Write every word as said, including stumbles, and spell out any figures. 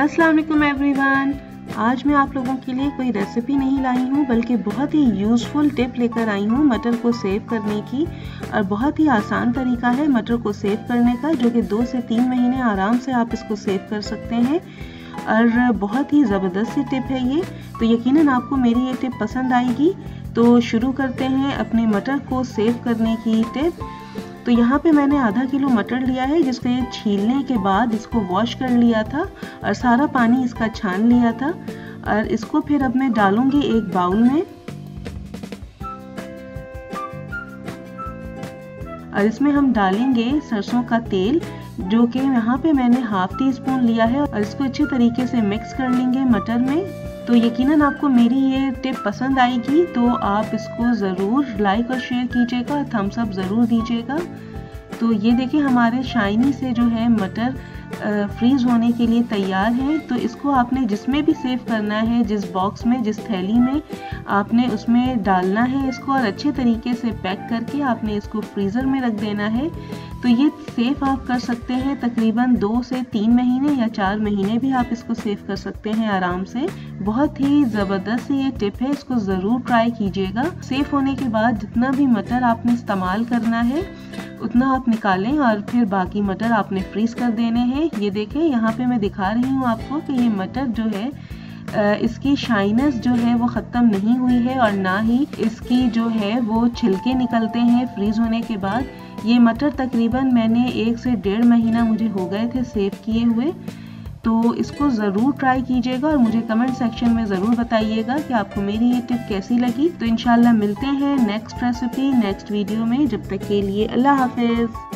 अस्सलाम वालेकुम एवरीवन। आज मैं आप लोगों के लिए कोई रेसिपी नहीं लाई हूँ बल्कि बहुत ही यूज़फुल टिप लेकर आई हूँ मटर को सेव करने की। और बहुत ही आसान तरीका है मटर को सेव करने का, जो कि दो से तीन महीने आराम से आप इसको सेव कर सकते हैं। और बहुत ही ज़बरदस्त सी टिप है ये, तो यकीनन आपको मेरी ये टिप पसंद आएगी। तो शुरू करते हैं अपने मटर को सेव करने की टिप। तो यहाँ पे मैंने आधा किलो मटर लिया है, जिसको ये छीलने के बाद इसको वॉश कर लिया था और सारा पानी इसका छान लिया था। और इसको फिर अब मैं डालूंगी एक बाउल में, और इसमें हम डालेंगे सरसों का तेल, जो कि यहाँ पे मैंने हाफ टी स्पून लिया है। और इसको अच्छे तरीके से मिक्स कर लेंगे मटर में। तो यकीनन आपको मेरी ये टिप पसंद आएगी, तो आप इसको ज़रूर लाइक और शेयर कीजिएगा और थम्स अप ज़रूर दीजिएगा। तो ये देखिए हमारे शाइनी से जो है मटर फ्रीज़ होने के लिए तैयार है। तो इसको आपने जिसमें भी सेव करना है, जिस बॉक्स में, जिस थैली में, आपने उसमें डालना है इसको, और अच्छे तरीके से पैक करके आपने इसको फ्रीज़र में रख देना है। तो ये सेव आप कर सकते हैं तकरीबन दो से तीन महीने या चार महीने भी आप इसको सेव कर सकते हैं आराम से। बहुत ही ज़बरदस्त ये टिप है, इसको ज़रूर ट्राई कीजिएगा। सेव होने के बाद जितना भी मटर आपने इस्तेमाल करना है उतना आप निकालें, और फिर बाकी मटर आपने फ्रीज़ कर देने हैं। ये देखें यहाँ पे मैं दिखा रही हूँ आपको कि ये मटर जो है इसकी शाइनेस जो है वो ख़त्म नहीं हुई है, और ना ही इसकी जो है वो छिलके निकलते हैं फ्रीज़ होने के बाद। ये मटर तकरीबन मैंने एक से डेढ़ महीना मुझे हो गए थे सेव किए हुए। तो इसको ज़रूर ट्राई कीजिएगा और मुझे कमेंट सेक्शन में ज़रूर बताइएगा कि आपको मेरी ये टिप कैसी लगी। तो इंशाल्लाह मिलते हैं नेक्स्ट रेसिपी नेक्स्ट वीडियो में। जब तक के लिए अल्लाह हाफिज़।